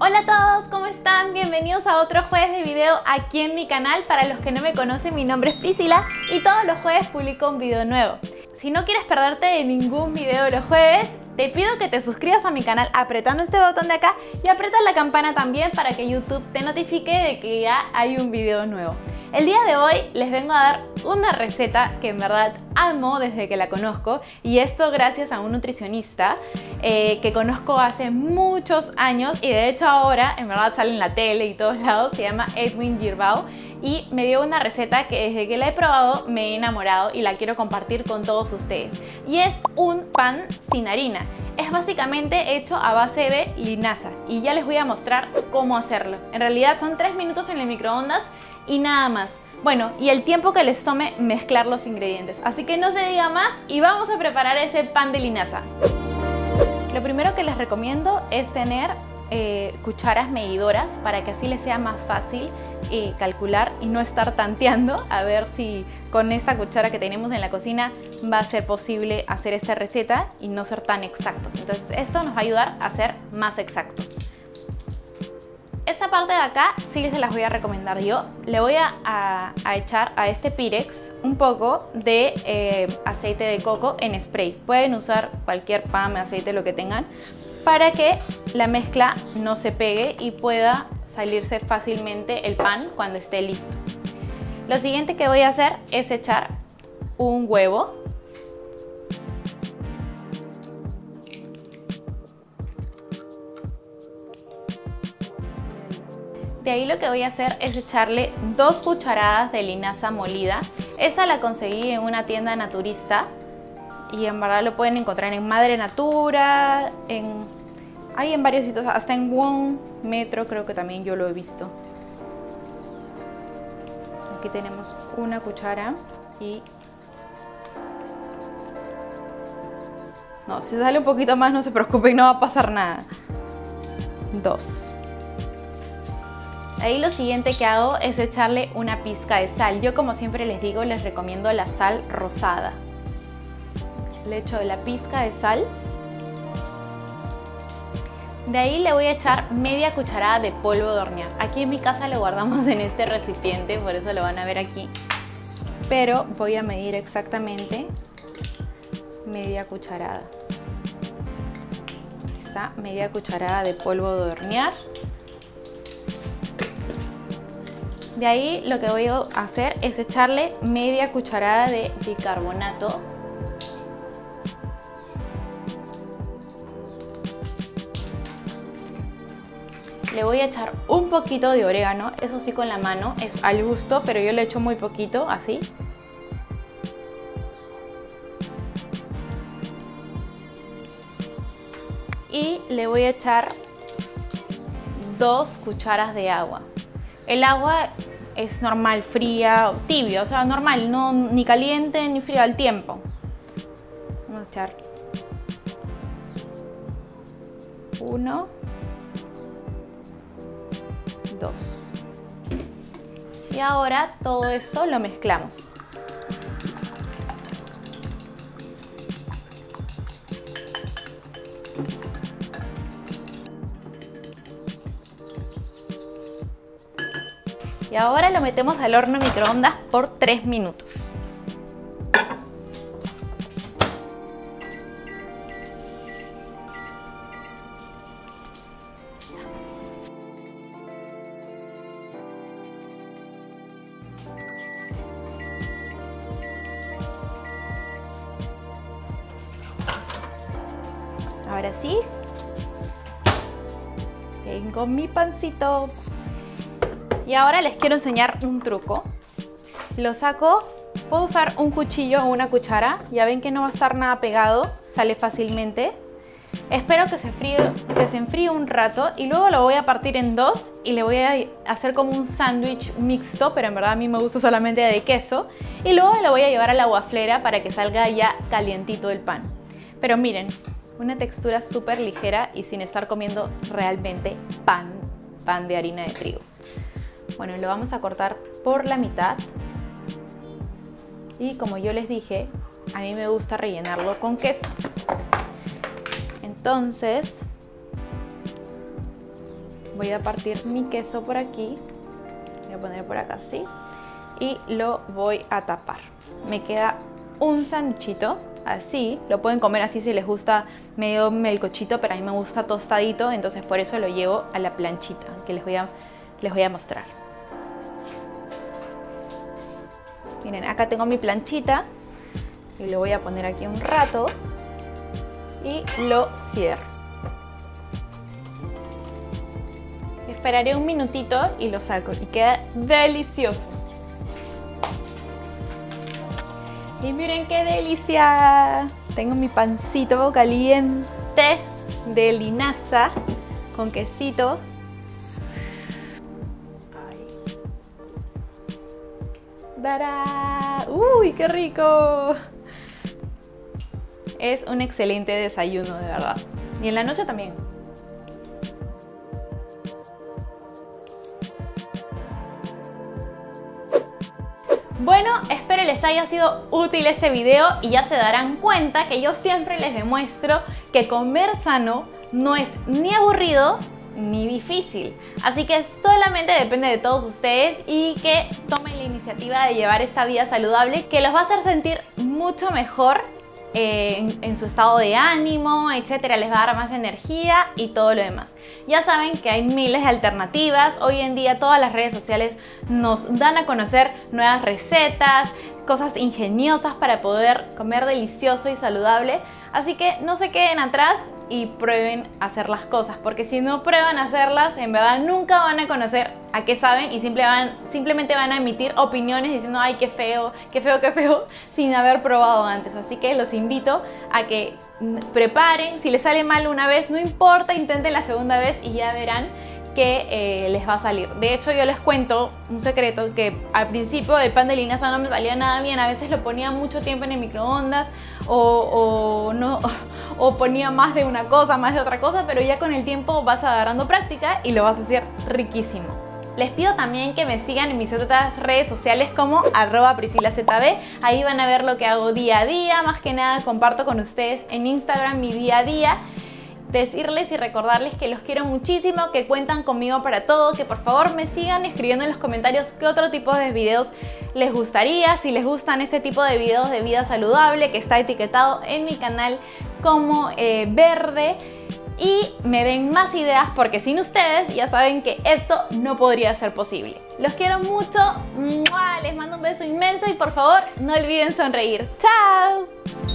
Hola a todos, ¿cómo están? Bienvenidos a otro jueves de video aquí en mi canal. Para los que no me conocen, mi nombre es Priscilla y todos los jueves publico un video nuevo. Si no quieres perderte de ningún video los jueves, te pido que te suscribas a mi canal apretando este botón de acá y apretas la campana también para que YouTube te notifique de que ya hay un video nuevo. El día de hoy les vengo a dar una receta que en verdad amo desde que la conozco, y esto gracias a un nutricionista que conozco hace muchos años, y de hecho ahora en verdad sale en la tele y todos lados. Se llama Edwin Gerbau y me dio una receta que desde que la he probado me he enamorado y la quiero compartir con todos ustedes, y es un pan sin harina. Es básicamente hecho a base de linaza y ya les voy a mostrar cómo hacerlo. En realidad son 3 minutos en el microondas y nada más. Bueno, y el tiempo que les tome mezclar los ingredientes. Así que no se diga más y vamos a preparar ese pan de linaza. Lo primero que les recomiendo es tener cucharas medidoras para que así les sea más fácil calcular y no estar tanteando a ver si con esta cuchara que tenemos en la cocina va a ser posible hacer esta receta y no ser tan exactos. Entonces esto nos va a ayudar a ser más exactos. Esta parte de acá sí se las voy a recomendar yo. Le voy a echar a este pirex un poco de aceite de coco en spray. Pueden usar cualquier palma, aceite, lo que tengan, para que la mezcla no se pegue y pueda salirse fácilmente el pan cuando esté listo. Lo siguiente que voy a hacer es echar un huevo. De ahí lo que voy a hacer es echarle 2 cucharadas de linaza molida. Esta la conseguí en una tienda naturista y en verdad lo pueden encontrar en Madre Natura, hay en varios sitios, hasta en Wong, Metro creo que también yo lo he visto. Aquí tenemos una cuchara y... No, si sale un poquito más no se preocupen, no va a pasar nada. 2. Ahí lo siguiente que hago es echarle una pizca de sal. Yo, como siempre les digo, les recomiendo la sal rosada. Le echo la pizca de sal. De ahí le voy a echar media cucharada de polvo de hornear. Aquí en mi casa lo guardamos en este recipiente, por eso lo van a ver aquí. Pero voy a medir exactamente media cucharada. Aquí está, media cucharada de polvo de hornear. De ahí lo que voy a hacer es echarle media cucharada de bicarbonato. Le voy a echar un poquito de orégano, eso sí con la mano, es al gusto, pero yo le echo muy poquito, así. Y le voy a echar 2 cucharas de agua. El agua es normal, fría o tibia, o sea, normal, no, ni caliente ni fría al tiempo. Vamos a echar 1, 2. Y ahora todo eso lo mezclamos. Y ahora lo metemos al horno microondas por 3 minutos. Ahora sí, tengo mi pancito. Y ahora les quiero enseñar un truco. Lo saco, puedo usar un cuchillo o una cuchara. Ya ven que no va a estar nada pegado, sale fácilmente. Espero que se enfríe un rato y luego lo voy a partir en 2 y le voy a hacer como un sándwich mixto, pero en verdad a mí me gusta solamente de queso. Y luego lo voy a llevar a la wafflera para que salga ya calientito el pan. Pero miren, una textura súper ligera y sin estar comiendo realmente pan de harina de trigo. Bueno, lo vamos a cortar por la mitad y, como yo les dije, a mí me gusta rellenarlo con queso. Entonces voy a partir mi queso por aquí, voy a poner por acá así y lo voy a tapar. Me queda un sanduchito así, lo pueden comer así si les gusta medio melcochito, pero a mí me gusta tostadito, entonces por eso lo llevo a la planchita que les voy a mostrar. Miren, acá tengo mi planchita y lo voy a poner aquí un rato y lo cierro. Esperaré un minutito y lo saco y queda delicioso. Y miren qué delicia, tengo mi pancito caliente de linaza con quesito. ¡Tarán! ¡Uy, qué rico! Es un excelente desayuno, de verdad. Y en la noche también. Bueno, espero les haya sido útil este video y ya se darán cuenta que yo siempre les demuestro que comer sano no es ni aburrido ni difícil. Así que solamente depende de todos ustedes y que tomen la iniciativa de llevar esta vida saludable que los va a hacer sentir mucho mejor en su estado de ánimo, etcétera. Les va a dar más energía y todo lo demás. Ya saben que hay miles de alternativas. Hoy en día todas las redes sociales nos dan a conocer nuevas recetas, cosas ingeniosas para poder comer delicioso y saludable. Así que no se queden atrás y prueben a hacer las cosas, porque si no prueban a hacerlas, en verdad nunca van a conocer a qué saben y simplemente van a emitir opiniones diciendo ¡ay, qué feo, qué feo, qué feo!, sin haber probado antes. Así que los invito a que preparen. Si les sale mal una vez, no importa, intenten la segunda vez y ya verán que les va a salir. De hecho, yo les cuento un secreto, que al principio el pan de linaza no me salía nada bien. A veces lo ponía mucho tiempo en el microondas o ponía más de una cosa, más de otra cosa, pero ya con el tiempo vas agarrando práctica y lo vas a hacer riquísimo. Les pido también que me sigan en mis otras redes sociales como @PriscillaZV. Ahí van a ver lo que hago día a día. Más que nada comparto con ustedes en Instagram mi día a día. Decirles y recordarles que los quiero muchísimo, que cuentan conmigo para todo, que por favor me sigan escribiendo en los comentarios qué otro tipo de videos les gustaría, si les gustan este tipo de videos de vida saludable que está etiquetado en mi canal como verde, y me den más ideas, porque sin ustedes ya saben que esto no podría ser posible. Los quiero mucho, les mando un beso inmenso y por favor no olviden sonreír. ¡Chao!